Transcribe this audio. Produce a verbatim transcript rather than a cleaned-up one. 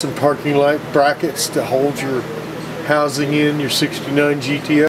Some parking light brackets to hold your housing in, your sixty-nine G T O.